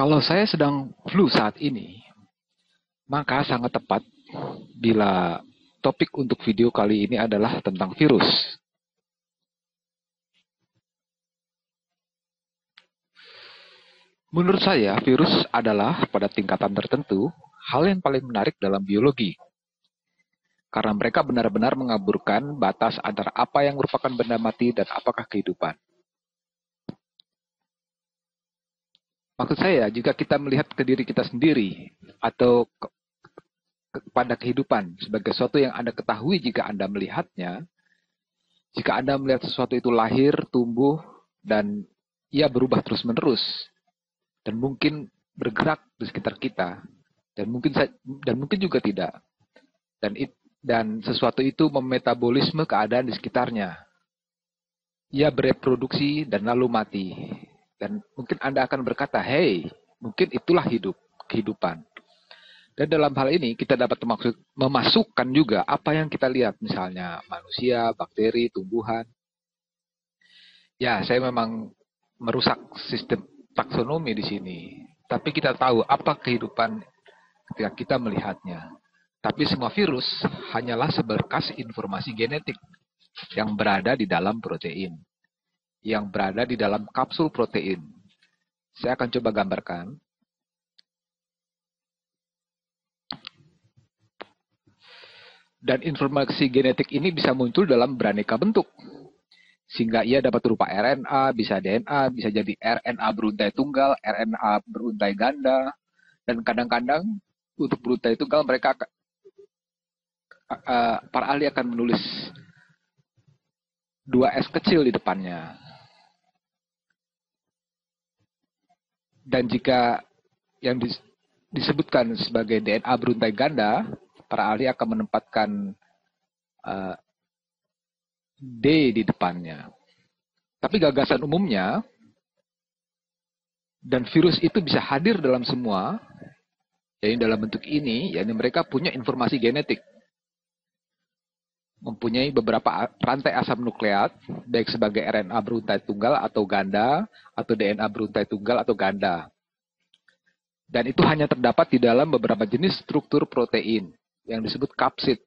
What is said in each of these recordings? Kalau saya sedang flu saat ini, maka sangat tepat bila topik untuk video kali ini adalah tentang virus. Menurut saya, virus adalah pada tingkatan tertentu hal yang paling menarik dalam biologi. Karena mereka benar-benar mengaburkan batas antara apa yang merupakan benda mati dan apakah kehidupan. Maksud saya, jika kita melihat ke diri kita sendiri atau kepada kehidupan sebagai sesuatu yang Anda ketahui jika Anda melihatnya, jika Anda melihat sesuatu itu lahir, tumbuh, dan ia berubah terus-menerus, dan mungkin bergerak di sekitar kita, dan mungkin juga tidak, dan sesuatu itu memetabolisme keadaan di sekitarnya. Ia bereproduksi dan lalu mati. Dan mungkin Anda akan berkata, hey, mungkin itulah kehidupan. Dan dalam hal ini kita dapat memasukkan juga apa yang kita lihat, misalnya manusia, bakteri, tumbuhan. Ya, saya memang merusak sistem taksonomi di sini. Tapi kita tahu apa kehidupan ketika kita melihatnya. Tapi semua virus hanyalah seberkas informasi genetik yang berada di dalam protein, yang berada di dalam kapsul protein. Saya akan coba gambarkan. Dan informasi genetik ini bisa muncul dalam beraneka bentuk. Sehingga ia dapat berupa RNA, bisa DNA, bisa jadi RNA beruntai tunggal, RNA beruntai ganda, dan kadang-kadang untuk beruntai tunggal mereka para ahli akan menulis 2S kecil di depannya. Dan jika yang disebutkan sebagai DNA beruntai ganda, para ahli akan menempatkan D di depannya. Tapi gagasan umumnya, dan virus itu bisa hadir dalam semua, yaitu dalam bentuk ini, yaitu mereka punya informasi genetik. Mempunyai beberapa rantai asam nukleat, baik sebagai RNA beruntai tunggal atau ganda, atau DNA beruntai tunggal atau ganda. Dan itu hanya terdapat di dalam beberapa jenis struktur protein, yang disebut kapsid.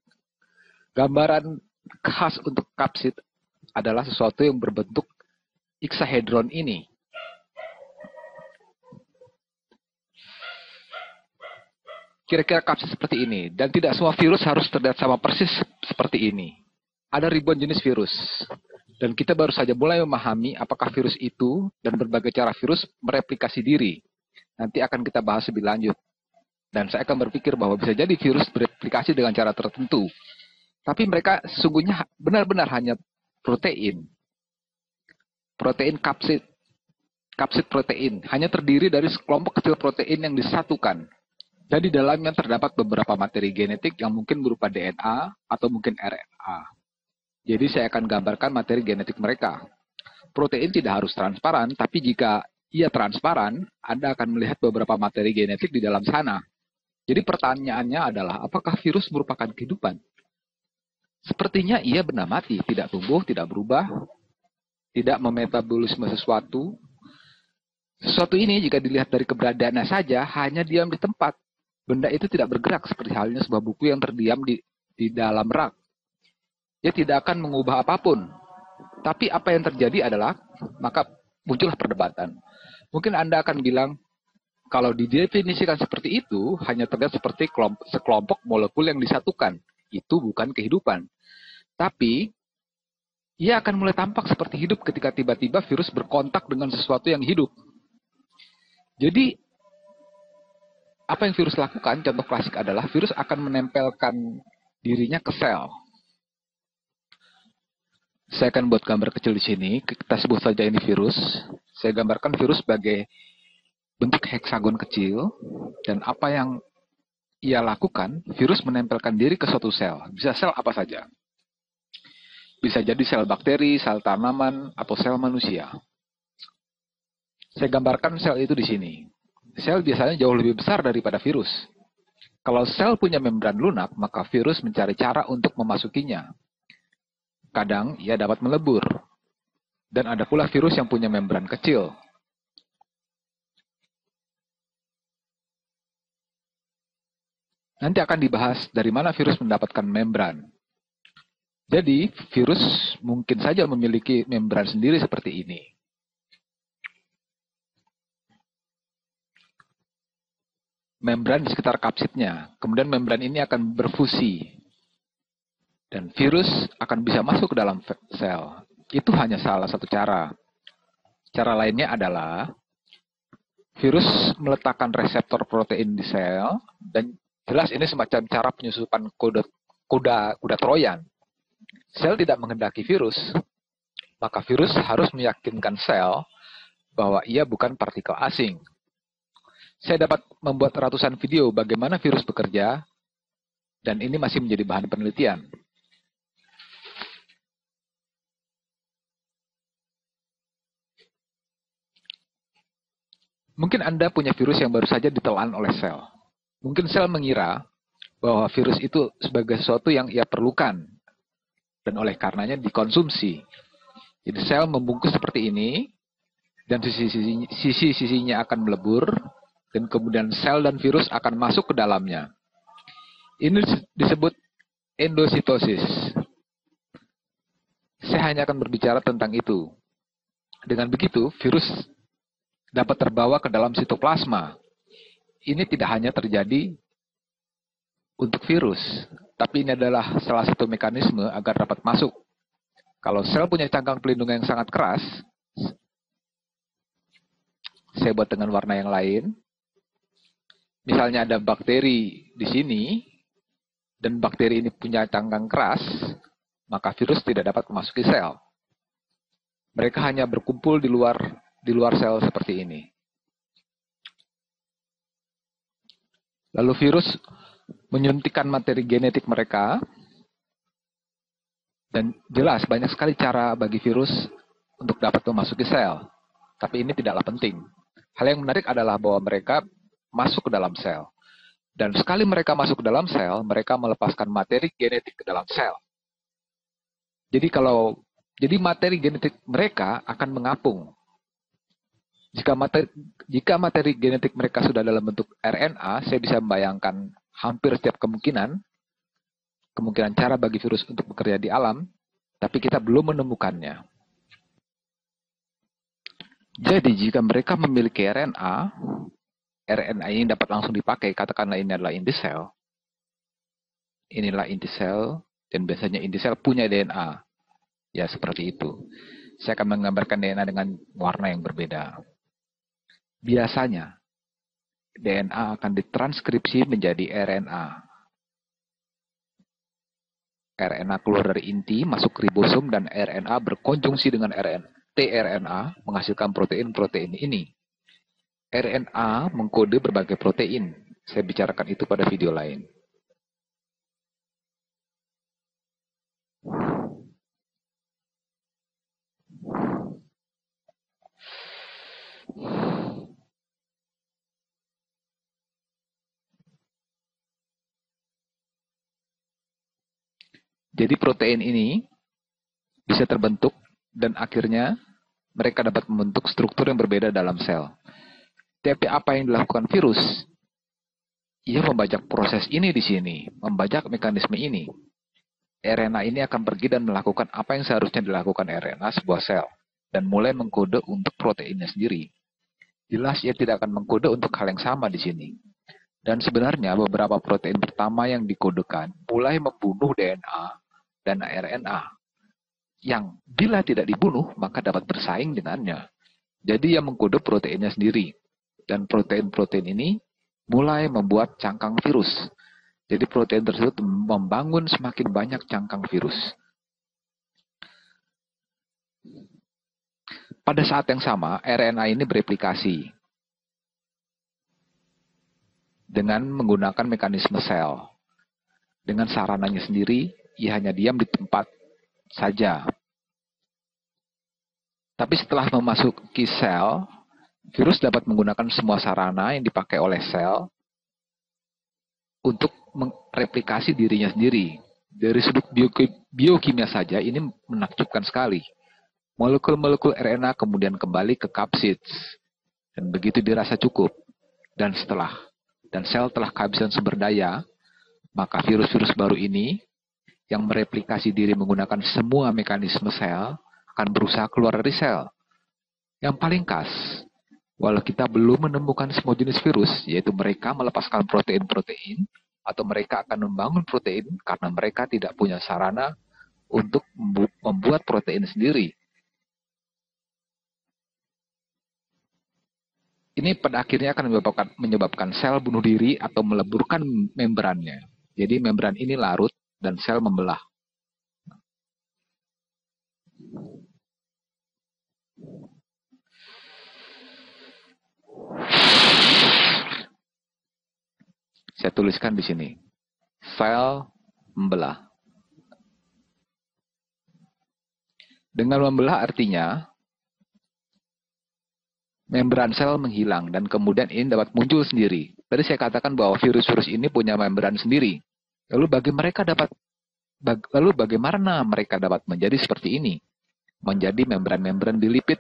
Gambaran khas untuk kapsid adalah sesuatu yang berbentuk iksahedron ini. Kira-kira kapsid seperti ini, dan tidak semua virus harus terlihat sama persis seperti ini. Ada ribuan jenis virus, dan kita baru saja mulai memahami apakah virus itu dan berbagai cara virus mereplikasi diri. Nanti akan kita bahas lebih lanjut. Dan saya akan berpikir bahwa bisa jadi virus bereplikasi dengan cara tertentu. Tapi mereka sesungguhnya benar-benar hanya protein. Protein kapsid, kapsid protein, hanya terdiri dari sekelompok kecil protein yang disatukan. Dan di dalamnya terdapat beberapa materi genetik yang mungkin berupa DNA atau mungkin RNA. Jadi saya akan gambarkan materi genetik mereka. Protein tidak harus transparan, tapi jika ia transparan, Anda akan melihat beberapa materi genetik di dalam sana. Jadi pertanyaannya adalah, apakah virus merupakan kehidupan? Sepertinya ia benda mati, tidak tumbuh, tidak berubah, tidak memetabolisme sesuatu. Sesuatu ini jika dilihat dari keberadaannya saja, hanya diam di tempat. Benda itu tidak bergerak seperti halnya sebuah buku yang terdiam di dalam rak. Ia tidak akan mengubah apapun. Tapi apa yang terjadi adalah, maka muncullah perdebatan. Mungkin Anda akan bilang, kalau didefinisikan seperti itu, hanya terlihat seperti sekelompok molekul yang disatukan. Itu bukan kehidupan. Tapi, ia akan mulai tampak seperti hidup ketika tiba-tiba virus berkontak dengan sesuatu yang hidup. Jadi, apa yang virus lakukan, contoh klasik adalah virus akan menempelkan dirinya ke sel. Saya akan buat gambar kecil di sini, kita sebut saja ini virus. Saya gambarkan virus sebagai bentuk heksagon kecil, dan apa yang ia lakukan, virus menempelkan diri ke suatu sel. Bisa sel apa saja. Bisa jadi sel bakteri, sel tanaman, atau sel manusia. Saya gambarkan sel itu di sini. Sel biasanya jauh lebih besar daripada virus. Kalau sel punya membran lunak, maka virus mencari cara untuk memasukinya. Kadang ia dapat melebur. Dan ada pula virus yang punya membran kecil. Nanti akan dibahas dari mana virus mendapatkan membran. Jadi, virus mungkin saja memiliki membran sendiri seperti ini. Membran di sekitar kapsidnya. Kemudian membran ini akan berfusi. Dan virus akan bisa masuk ke dalam sel. Itu hanya salah satu cara. Cara lainnya adalah virus meletakkan reseptor protein di sel, dan jelas ini semacam cara penyusupan kuda Troyan. Sel tidak menghendaki virus, maka virus harus meyakinkan sel bahwa ia bukan partikel asing. Saya dapat membuat ratusan video bagaimana virus bekerja, dan ini masih menjadi bahan penelitian. Mungkin Anda punya virus yang baru saja ditelan oleh sel. Mungkin sel mengira bahwa virus itu sebagai sesuatu yang ia perlukan, dan oleh karenanya dikonsumsi. Jadi sel membungkus seperti ini, dan sisi-sisinya akan melebur, dan kemudian sel dan virus akan masuk ke dalamnya. Ini disebut endositosis. Saya hanya akan berbicara tentang itu. Dengan begitu, virus dapat terbawa ke dalam sitoplasma. Ini tidak hanya terjadi untuk virus, tapi ini adalah salah satu mekanisme agar dapat masuk. Kalau sel punya cangkang pelindung yang sangat keras, saya buat dengan warna yang lain. Misalnya ada bakteri di sini, dan bakteri ini punya cangkang keras, maka virus tidak dapat memasuki sel. Mereka hanya berkumpul di luar sel seperti ini. Lalu virus menyuntikkan materi genetik mereka, dan jelas banyak sekali cara bagi virus untuk dapat memasuki sel, tapi ini tidaklah penting. Hal yang menarik adalah bahwa mereka masuk ke dalam sel, dan sekali mereka masuk ke dalam sel, mereka melepaskan materi genetik ke dalam sel. Jadi materi genetik mereka akan mengapung. Jika materi genetik mereka sudah dalam bentuk RNA, saya bisa membayangkan hampir setiap kemungkinan cara bagi virus untuk bekerja di alam, tapi kita belum menemukannya. Jadi jika mereka memiliki RNA, RNA ini dapat langsung dipakai, katakanlah ini adalah inti sel. Inilah inti sel, dan biasanya inti sel punya DNA. Ya, seperti itu. Saya akan menggambarkan DNA dengan warna yang berbeda. Biasanya, DNA akan ditranskripsi menjadi RNA. RNA keluar dari inti, masuk ribosom, dan RNA berkonjungsi dengan tRNA menghasilkan protein-protein ini. RNA mengkode berbagai protein. Saya bicarakan itu pada video lain. Jadi protein ini bisa terbentuk, dan akhirnya mereka dapat membentuk struktur yang berbeda dalam sel. Tapi apa yang dilakukan virus? Ia membajak proses ini di sini, membajak mekanisme ini. RNA ini akan pergi dan melakukan apa yang seharusnya dilakukan RNA sebuah sel, dan mulai mengkode untuk proteinnya sendiri. Jelas ia tidak akan mengkode untuk hal yang sama di sini. Dan sebenarnya beberapa protein pertama yang dikodekan mulai membunuh DNA dan RNA, yang bila tidak dibunuh maka dapat bersaing dengannya. Jadi ia mengkode proteinnya sendiri, dan protein-protein ini mulai membuat cangkang virus. Jadi protein tersebut membangun semakin banyak cangkang virus. Pada saat yang sama, RNA ini bereplikasi dengan menggunakan mekanisme sel. Dengan sarananya sendiri, ia hanya diam di tempat saja. Tapi setelah memasuki sel, virus dapat menggunakan semua sarana yang dipakai oleh sel untuk mereplikasi dirinya sendiri. Dari sudut biokimia saja, ini menakjubkan sekali. Molekul-molekul RNA kemudian kembali ke kapsid, dan begitu dirasa cukup. Dan setelah sel telah kehabisan sumber daya, Maka virus-virus baru ini yang mereplikasi diri menggunakan semua mekanisme sel akan berusaha keluar dari sel. Yang paling khas, walau kita belum menemukan semua jenis virus, yaitu mereka melepaskan protein-protein atau mereka akan membangun protein karena mereka tidak punya sarana untuk membuat protein sendiri. Ini pada akhirnya akan menyebabkan sel bunuh diri atau meleburkan membrannya. Jadi membran ini larut dan sel membelah. Saya tuliskan di sini. Sel membelah. Dengan membelah artinya membran sel menghilang dan kemudian ini dapat muncul sendiri. Tadi saya katakan bahwa virus-virus ini punya membran sendiri. Lalu bagaimana mereka dapat menjadi seperti ini? Menjadi membran-membran di lipid.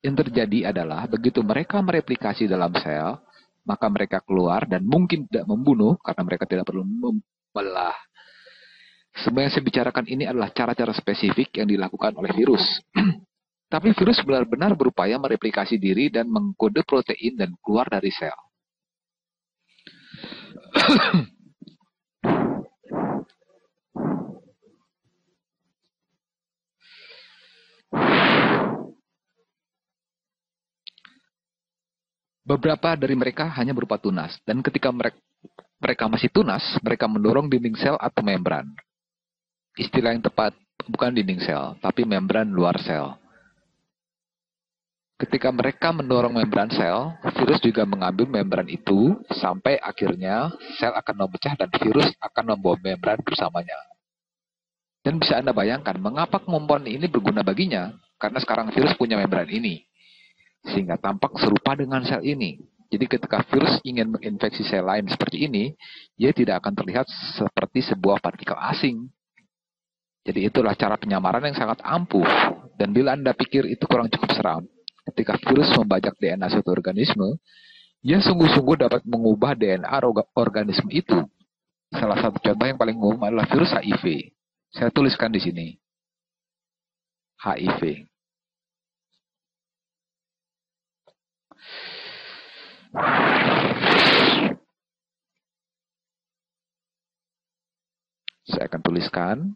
Yang terjadi adalah begitu mereka mereplikasi dalam sel, maka mereka keluar dan mungkin tidak membunuh karena mereka tidak perlu membelah. Semua yang saya bicarakan ini adalah cara-cara spesifik yang dilakukan oleh virus. Tapi virus benar-benar berupaya mereplikasi diri dan mengkode protein dan keluar dari sel. Beberapa dari mereka hanya berupa tunas, dan ketika mereka masih tunas, mereka mendorong dinding sel atau membran. Istilah yang tepat bukan dinding sel, tapi membran luar sel. Ketika mereka mendorong membran sel, virus juga mengambil membran itu sampai akhirnya sel akan memecah dan virus akan membawa membran bersamanya. Dan bisa Anda bayangkan mengapa kemampuan ini berguna baginya, karena sekarang virus punya membran ini, sehingga tampak serupa dengan sel ini. Jadi ketika virus ingin menginfeksi sel lain seperti ini, ia tidak akan terlihat seperti sebuah partikel asing. Jadi itulah cara penyamaran yang sangat ampuh, dan bila Anda pikir itu kurang cukup seram, ketika virus membajak DNA suatu organisme, ia sungguh-sungguh dapat mengubah DNA organisme itu. Salah satu contoh yang paling umum adalah virus HIV. Saya tuliskan di sini. HIV. Saya akan tuliskan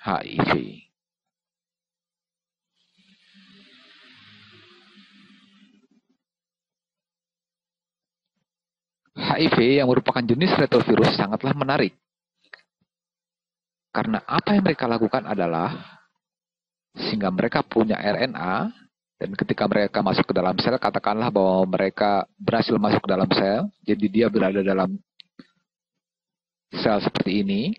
HIV. HIV yang merupakan jenis retrovirus sangatlah menarik. Karena apa yang mereka lakukan adalah sehingga mereka punya RNA, dan ketika mereka masuk ke dalam sel, katakanlah bahwa mereka berhasil masuk ke dalam sel, jadi dia berada dalam sel seperti ini,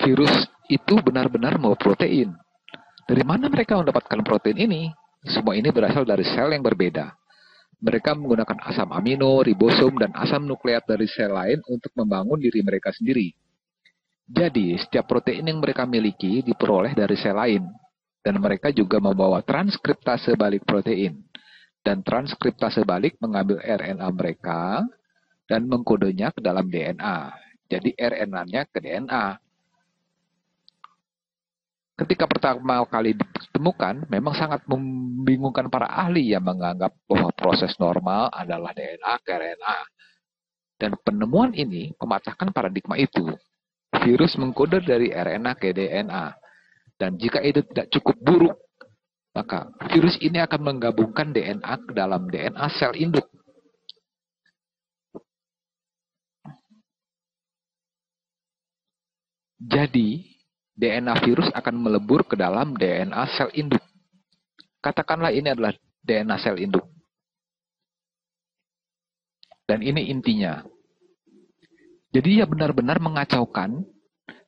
virus itu benar-benar mau protein. Dari mana mereka mendapatkan protein ini? Semua ini berasal dari sel yang berbeda. Mereka menggunakan asam amino, ribosom, dan asam nukleat dari sel lain untuk membangun diri mereka sendiri. Jadi, setiap protein yang mereka miliki diperoleh dari sel lain. Dan mereka juga membawa transkriptase balik protein. Dan transkriptase balik mengambil RNA mereka dan mengkodenya ke dalam DNA. Jadi, RNA-nya ke DNA. Ketika pertama kali ditemukan, memang sangat membingungkan para ahli yang menganggap bahwa proses normal adalah DNA ke RNA. Dan penemuan ini mematahkan paradigma itu. Virus mengkode dari RNA ke DNA. Dan jika itu tidak cukup buruk, maka virus ini akan menggabungkan DNA ke dalam DNA sel induk. Jadi, DNA virus akan melebur ke dalam DNA sel induk. Katakanlah ini adalah DNA sel induk. Dan ini intinya. Jadi ia benar-benar mengacaukan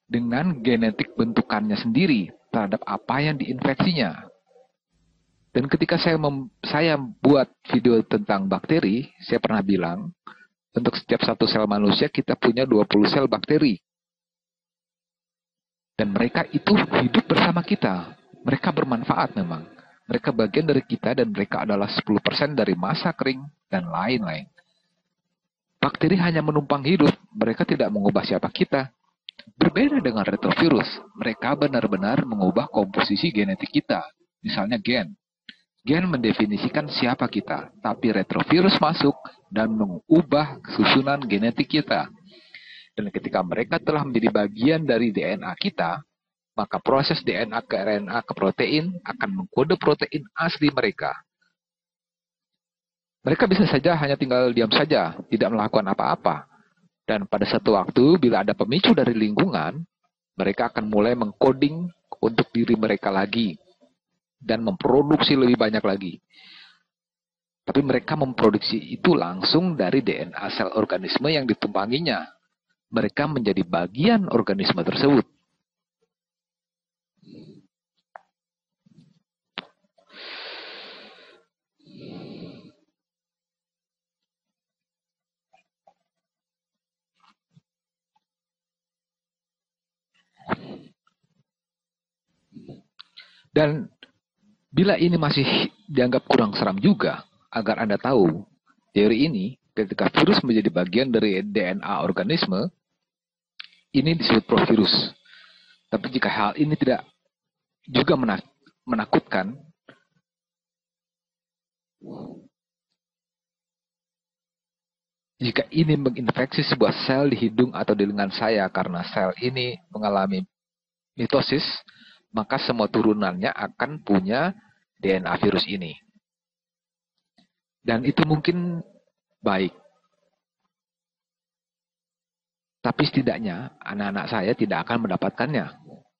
dengan genetik bentukannya sendiri terhadap apa yang diinfeksinya. Dan ketika saya buat video tentang bakteri, saya pernah bilang, untuk setiap satu sel manusia kita punya 20 sel bakteri. Dan mereka itu hidup bersama kita. Mereka bermanfaat memang. Mereka bagian dari kita dan mereka adalah 10% dari massa kering dan lain-lain. Bakteri hanya menumpang hidup, mereka tidak mengubah siapa kita. Berbeda dengan retrovirus, mereka benar-benar mengubah komposisi genetik kita, misalnya gen. Gen mendefinisikan siapa kita, tapi retrovirus masuk dan mengubah susunan genetik kita. Dan ketika mereka telah menjadi bagian dari DNA kita, maka proses DNA ke RNA ke protein akan mengkode protein asli mereka. Mereka bisa saja hanya tinggal diam saja, tidak melakukan apa-apa. Dan pada satu waktu, bila ada pemicu dari lingkungan, mereka akan mulai mengkoding untuk diri mereka lagi dan memproduksi lebih banyak lagi. Tapi mereka memproduksi itu langsung dari DNA sel organisme yang ditumpanginya. Mereka menjadi bagian organisme tersebut. Dan bila ini masih dianggap kurang seram juga, agar Anda tahu, teori ini ketika virus menjadi bagian dari DNA organisme, ini disebut provirus. Tapi jika hal ini tidak juga menakutkan, jika ini menginfeksi sebuah sel di hidung atau di lengan saya karena sel ini mengalami mitosis, maka semua turunannya akan punya DNA virus ini. Dan itu mungkin baik. Tapi setidaknya anak-anak saya tidak akan mendapatkannya.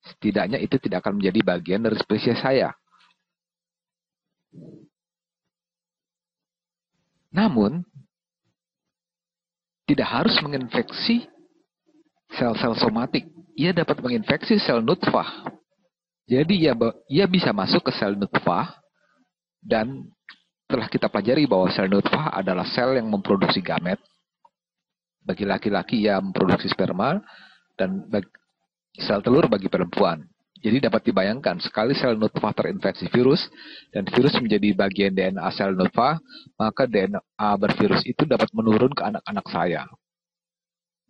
Setidaknya itu tidak akan menjadi bagian dari spesies saya. Namun, tidak harus menginfeksi sel-sel somatik. Ia dapat menginfeksi sel nutfah. Jadi ia bisa masuk ke sel nutfah, dan telah kita pelajari bahwa sel nutfah adalah sel yang memproduksi gamet. Bagi laki-laki ia memproduksi sperma, dan sel telur bagi perempuan. Jadi dapat dibayangkan, sekali sel nutfah terinfeksi virus, dan virus menjadi bagian DNA sel nutfah, maka DNA bervirus itu dapat menurun ke anak-anak saya.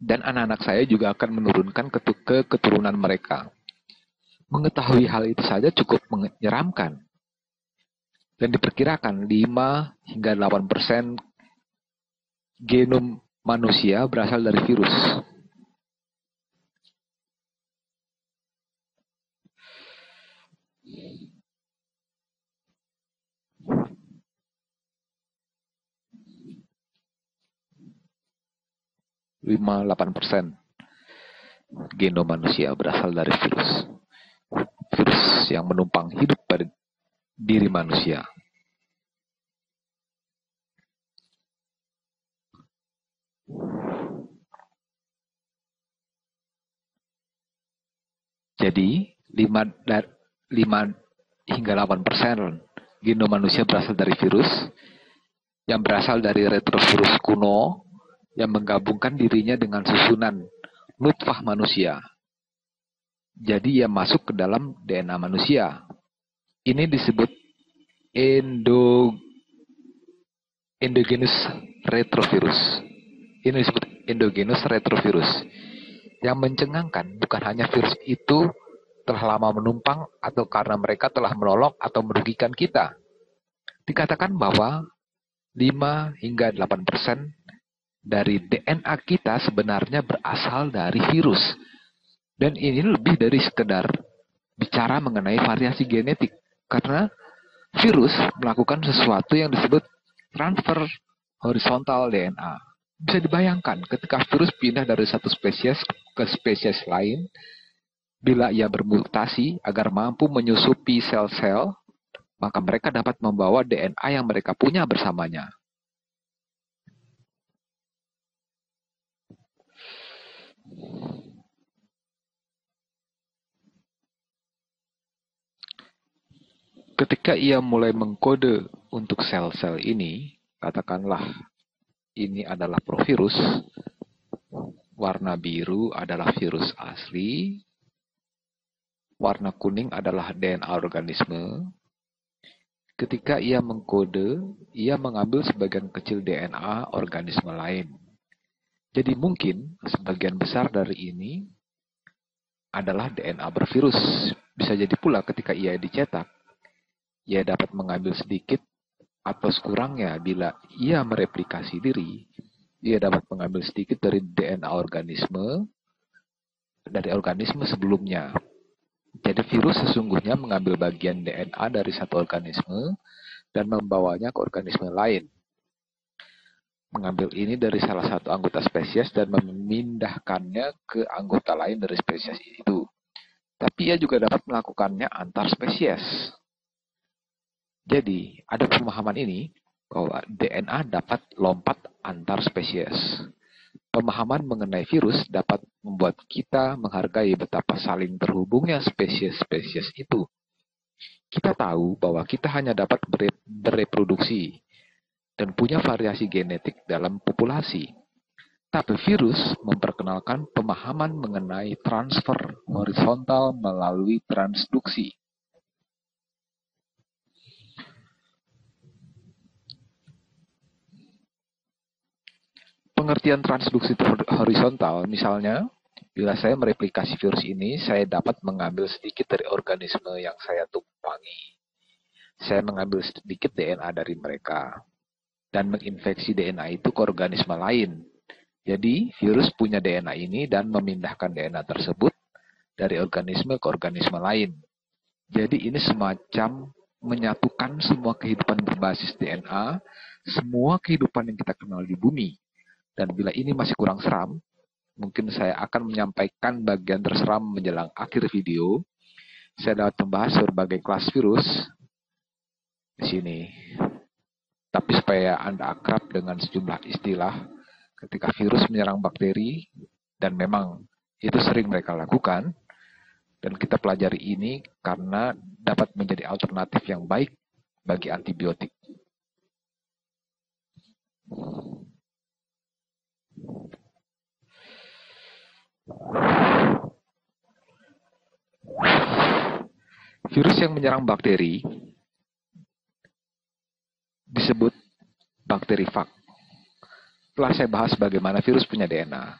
Dan anak-anak saya juga akan menurunkan ke keturunan mereka. Mengetahui hal itu saja cukup menyeramkan. Dan diperkirakan 5 hingga 8% genom manusia berasal dari virus. Genom manusia berasal dari virus. Virus yang menumpang hidup pada diri manusia. Jadi, 5 hingga 8% genom manusia berasal dari virus, yang berasal dari retrovirus kuno, yang menggabungkan dirinya dengan susunan nutfah manusia. Jadi ia masuk ke dalam DNA manusia. Ini disebut endogenous retrovirus. Ini disebut endogenous retrovirus. Yang mencengangkan bukan hanya virus itu telah lama menumpang atau karena mereka telah menolong atau merugikan kita. Dikatakan bahwa 5 hingga 8% dari DNA kita sebenarnya berasal dari virus. Dan ini lebih dari sekedar bicara mengenai variasi genetik. Karena virus melakukan sesuatu yang disebut transfer horizontal DNA. Bisa dibayangkan ketika virus pindah dari satu spesies ke spesies lain, bila ia bermutasi agar mampu menyusupi sel-sel, maka mereka dapat membawa DNA yang mereka punya bersamanya. Ketika ia mulai mengkode untuk sel-sel ini, katakanlah ini adalah provirus, warna biru adalah virus asli, warna kuning adalah DNA organisme. Ketika ia mengkode, ia mengambil sebagian kecil DNA organisme lain. Jadi mungkin sebagian besar dari ini adalah DNA bervirus. Bisa jadi pula ketika ia dicetak, ia dapat mengambil sedikit atau sekurangnya bila ia mereplikasi diri, ia dapat mengambil sedikit dari DNA organisme sebelumnya. Jadi virus sesungguhnya mengambil bagian DNA dari satu organisme dan membawanya ke organisme lain. Mengambil ini dari salah satu anggota spesies dan memindahkannya ke anggota lain dari spesies itu. Tapi ia juga dapat melakukannya antar spesies. Jadi, ada pemahaman ini bahwa DNA dapat lompat antar spesies. Pemahaman mengenai virus dapat membuat kita menghargai betapa saling terhubungnya spesies-spesies itu. Kita tahu bahwa kita hanya dapat bereproduksi dan punya variasi genetik dalam populasi. Tapi virus memperkenalkan pemahaman mengenai transfer horizontal melalui transduksi. Pengertian transduksi horizontal, misalnya, bila saya mereplikasi virus ini, saya dapat mengambil sedikit dari organisme yang saya tumpangi. Saya mengambil sedikit DNA dari mereka dan menginfeksi DNA itu ke organisme lain. Jadi, virus punya DNA ini dan memindahkan DNA tersebut dari organisme ke organisme lain. Jadi, ini semacam menyatukan semua kehidupan berbasis DNA, semua kehidupan yang kita kenal di bumi. Dan bila ini masih kurang seram, mungkin saya akan menyampaikan bagian terseram menjelang akhir video. Saya dapat membahas berbagai kelas virus di sini. Tapi supaya Anda akrab dengan sejumlah istilah ketika virus menyerang bakteri, dan memang itu sering mereka lakukan, dan kita pelajari ini karena dapat menjadi alternatif yang baik bagi antibiotik. Virus yang menyerang bakteri disebut bakterifag. Telah saya bahas bagaimana virus punya DNA.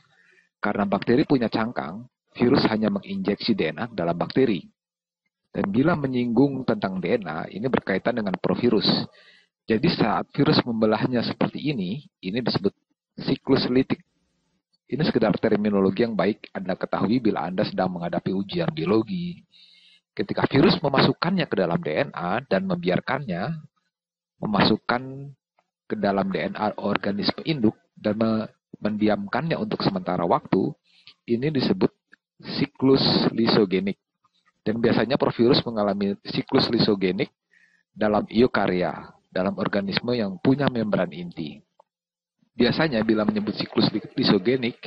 Karena bakteri punya cangkang, virus hanya menginjeksi DNA dalam bakteri. Dan bila menyinggung tentang DNA, ini berkaitan dengan provirus. Jadi saat virus membelahnya seperti ini disebut siklus litik. Ini sekedar terminologi yang baik Anda ketahui bila Anda sedang menghadapi ujian biologi. Ketika virus memasukkannya ke dalam DNA dan membiarkannya, memasukkan ke dalam DNA organisme induk dan mendiamkannya untuk sementara waktu, ini disebut siklus lisogenik. Dan biasanya provirus mengalami siklus lisogenik dalam eukarya, dalam organisme yang punya membran inti. Biasanya bila menyebut siklus lisogenik,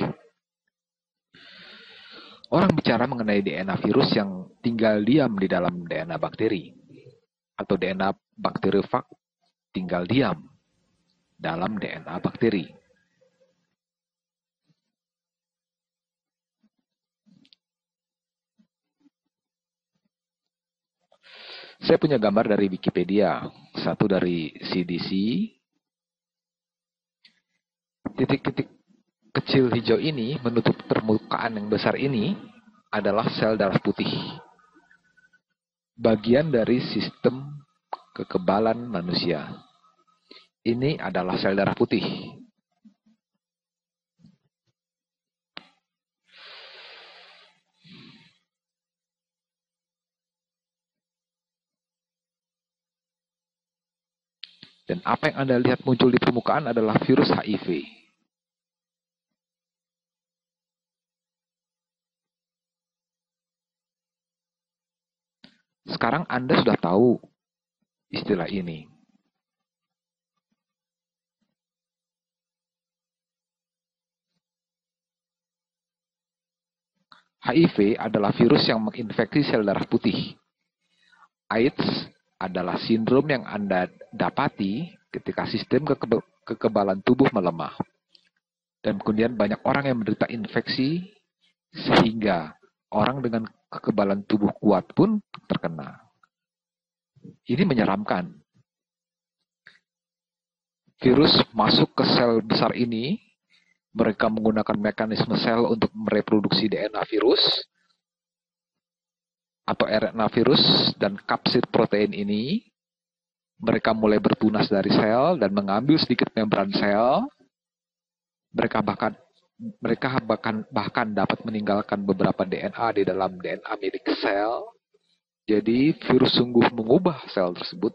orang bicara mengenai DNA virus yang tinggal diam di dalam DNA bakteri, atau DNA bakteriofag tinggal diam dalam DNA bakteri. Saya punya gambar dari Wikipedia, satu dari CDC. Titik-titik kecil hijau ini menutup permukaan yang besar ini adalah sel darah putih, bagian dari sistem kekebalan manusia. Ini adalah sel darah putih. Dan apa yang Anda lihat muncul di permukaan adalah virus HIV. Sekarang Anda sudah tahu istilah ini. HIV adalah virus yang menginfeksi sel darah putih. AIDS adalah sindrom yang Anda dapati ketika sistem kekebalan tubuh melemah. Dan kemudian banyak orang yang menderita infeksi sehingga orang dengan kekebalan tubuh kuat pun terkena. Ini menyeramkan. Virus masuk ke sel besar ini Mereka menggunakan mekanisme sel untuk mereproduksi DNA virus atau RNA virus, dan kapsid protein ini mereka mulai bertunas dari sel dan mengambil sedikit membran sel. Mereka bahkan dapat meninggalkan beberapa DNA di dalam DNA milik sel. Jadi virus sungguh mengubah sel tersebut.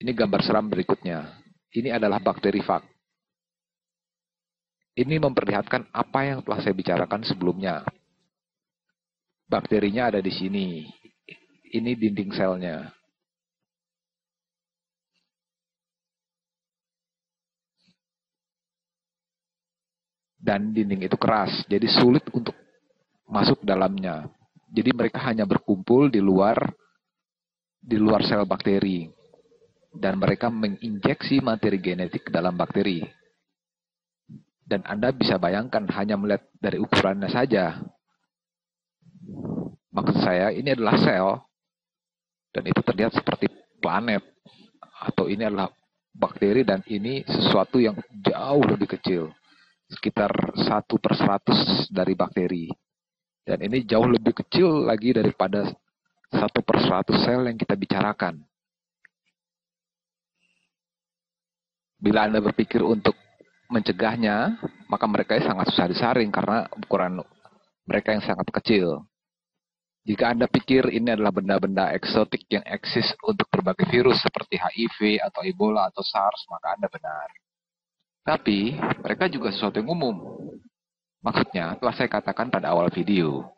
Ini gambar seram berikutnya. Ini adalah bakteri fag. Ini memperlihatkan apa yang telah saya bicarakan sebelumnya. Bakterinya ada di sini. Ini dinding selnya. Dan dinding itu keras, jadi sulit untuk masuk dalamnya. Jadi mereka hanya berkumpul di luar sel bakteri. Dan mereka menginjeksi materi genetik ke dalam bakteri. Dan Anda bisa bayangkan hanya melihat dari ukurannya saja. Maksud saya ini adalah sel, dan itu terlihat seperti planet. Atau ini adalah bakteri dan ini sesuatu yang jauh lebih kecil. Sekitar 1/100 dari bakteri. Dan ini jauh lebih kecil lagi daripada 1/100 sel yang kita bicarakan. Bila Anda berpikir untuk mencegahnya, maka mereka sangat susah disaring karena ukuran mereka yang sangat kecil. Jika Anda pikir ini adalah benda-benda eksotik yang eksis untuk berbagai virus seperti HIV atau Ebola atau SARS, maka Anda benar. Tapi, mereka juga sesuatu yang umum. Maksudnya, telah saya katakan pada awal video.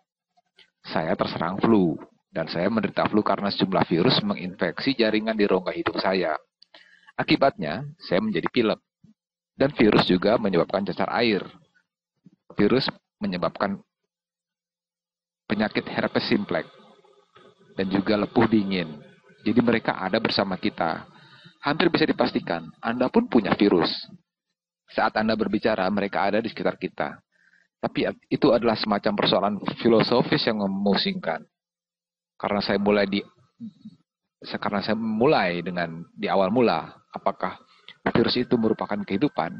Saya terserang flu, dan saya menderita flu karena sejumlah virus menginfeksi jaringan di rongga hidung saya. Akibatnya, saya menjadi pilek. Dan virus juga menyebabkan cacar air. Virus menyebabkan penyakit herpes simplex, dan juga lepuh dingin. Jadi mereka ada bersama kita. Hampir bisa dipastikan, Anda pun punya virus. Saat Anda berbicara, mereka ada di sekitar kita. Tapi itu adalah semacam persoalan filosofis yang memusingkan. Karena saya mulai dengan di awal mula, apakah virus itu merupakan kehidupan?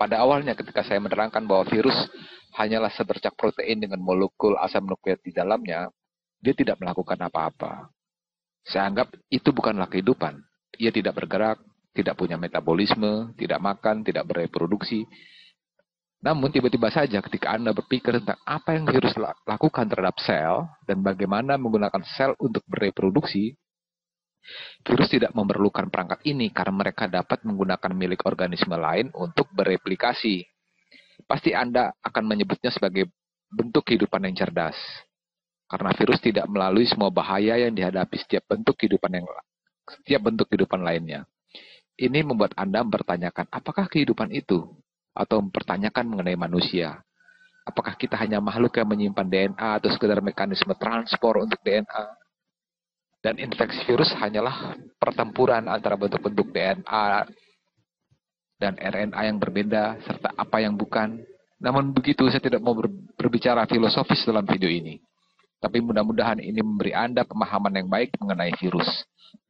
Pada awalnya ketika saya menerangkan bahwa virus hanyalah sebercak protein dengan molekul asam nukleat di dalamnya, dia tidak melakukan apa-apa. Saya anggap itu bukanlah kehidupan. Ia tidak bergerak, tidak punya metabolisme, tidak makan, tidak bereproduksi. Namun tiba-tiba saja ketika Anda berpikir tentang apa yang virus lakukan terhadap sel dan bagaimana menggunakan sel untuk bereproduksi, virus tidak memerlukan perangkat ini karena mereka dapat menggunakan milik organisme lain untuk bereplikasi. Pasti Anda akan menyebutnya sebagai bentuk kehidupan yang cerdas. Karena virus tidak melalui semua bahaya yang dihadapi setiap bentuk kehidupan lainnya. Ini membuat Anda mempertanyakan apakah kehidupan itu, atau mempertanyakan mengenai manusia. Apakah kita hanya makhluk yang menyimpan DNA atau sekedar mekanisme transport untuk DNA? Dan infeksi virus hanyalah pertempuran antara bentuk-bentuk DNA dan RNA yang berbeda, serta apa yang bukan. Namun begitu, saya tidak mau berbicara filosofis dalam video ini. Tapi mudah-mudahan ini memberi Anda pemahaman yang baik mengenai virus.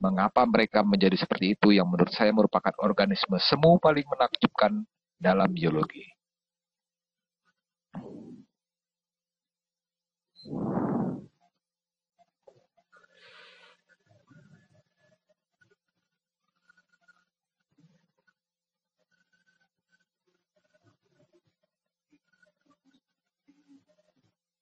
Mengapa mereka menjadi seperti itu yang menurut saya merupakan organisme semu paling menakjubkan dalam biologi.